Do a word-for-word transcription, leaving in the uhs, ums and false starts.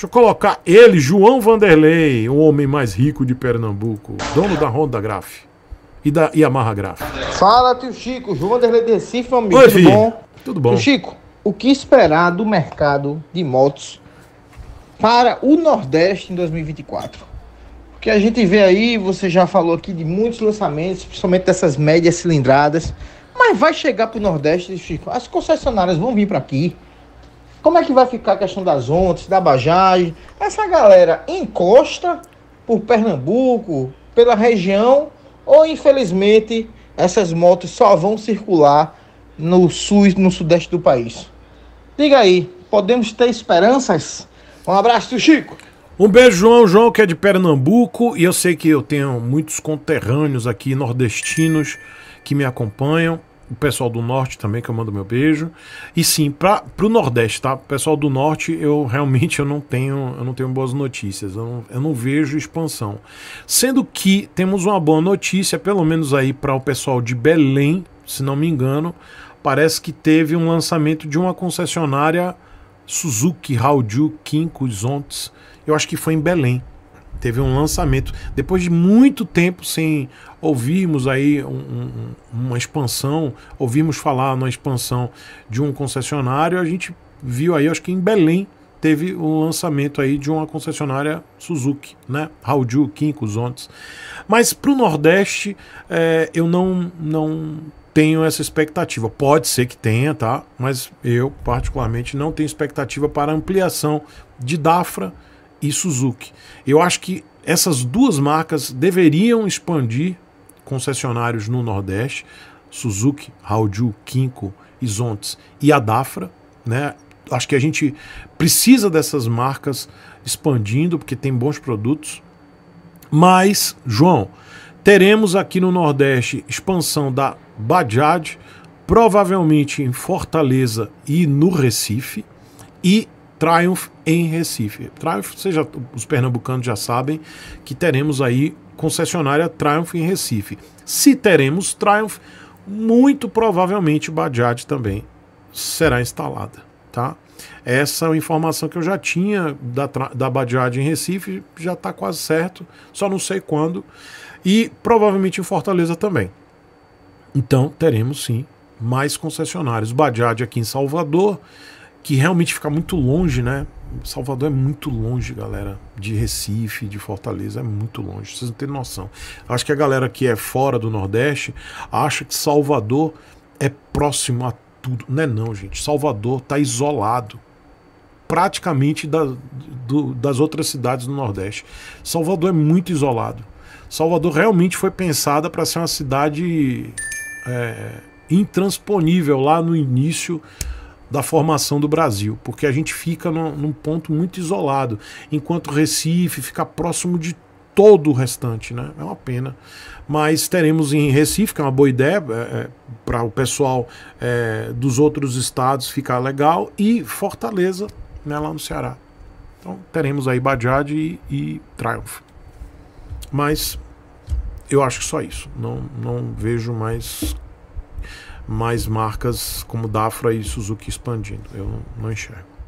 Deixa eu colocar ele, João Vanderlei, o homem mais rico de Pernambuco, dono da Honda Graf e da Yamaha Graf. Fala, tio Chico, João Vanderlei de Recife, meu amigo. Oi, tudo filho. Bom? Tudo bom. Tio Chico, o que esperar do mercado de motos para o Nordeste em dois mil e vinte e quatro? Porque a gente vê aí, você já falou aqui de muitos lançamentos, principalmente dessas médias cilindradas, mas vai chegar para o Nordeste, tio Chico, as concessionárias vão vir para aqui. Como é que vai ficar a questão das Zontes, da Bajaj? Essa galera encosta por Pernambuco, pela região, ou infelizmente essas motos só vão circular no sul e no sudeste do país? Diga aí, podemos ter esperanças? Um abraço, tio Chico. Um beijo, João. João que é de Pernambuco, e eu sei que eu tenho muitos conterrâneos aqui, nordestinos, que me acompanham. O pessoal do Norte também, que eu mando meu beijo. E sim, para o Nordeste, tá? O pessoal do Norte, eu realmente eu não tenho, eu não tenho boas notícias. Eu não, eu não vejo expansão. Sendo que temos uma boa notícia, pelo menos aí para o pessoal de Belém, se não me engano. Parece que teve um lançamento de uma concessionária Suzuki, Haojue, Kymco, Zontes. Eu acho que foi em Belém. Teve um lançamento, depois de muito tempo sem ouvirmos aí um, um, uma expansão, ouvirmos falar na expansão de um concessionário, a gente viu aí, acho que em Belém, teve um lançamento aí de uma concessionária Suzuki, né? Haojue, Kymco, Zontes. Mas para o Nordeste, é, eu não, não tenho essa expectativa. Pode ser que tenha, tá? Mas eu, particularmente, não tenho expectativa para ampliação de Dafra e Suzuki. Eu acho que essas duas marcas deveriam expandir concessionários no Nordeste, Suzuki, Haojue, Kymco e Zontes, e a Dafra, né? Acho que a gente precisa dessas marcas expandindo, porque tem bons produtos. Mas, João, teremos aqui no Nordeste expansão da Bajaj, provavelmente em Fortaleza e no Recife, e Triumph em Recife. Triumph, seja, os pernambucanos já sabem que teremos aí concessionária Triumph em Recife. Se teremos Triumph, muito provavelmente Bajaj também será instalada, tá? Essa é uma informação que eu já tinha da, da Bajaj em Recife, já está quase certo, só não sei quando, e provavelmente em Fortaleza também. Então teremos sim mais concessionários. Bajaj aqui em Salvador, que realmente fica muito longe, né? Salvador é muito longe, galera, de Recife, de Fortaleza, é muito longe, vocês não têm noção. Acho que a galera que é fora do Nordeste acha que Salvador é próximo a tudo. Não é não, gente. Salvador tá isolado praticamente da, do, das outras cidades do Nordeste. Salvador é muito isolado. Salvador realmente foi pensada para ser uma cidade é, intransponível lá no início da formação do Brasil, porque a gente fica num, num ponto muito isolado, enquanto Recife fica próximo de todo o restante, né? É uma pena. Mas teremos em Recife, que é uma boa ideia, é, para o pessoal é, dos outros estados ficar legal, e Fortaleza, né, lá no Ceará. Então teremos aí Bajaj e, e Triumph. Mas eu acho que só isso. Não, não vejo mais... mais marcas como Dafra e Suzuki expandindo. Eu não enxergo.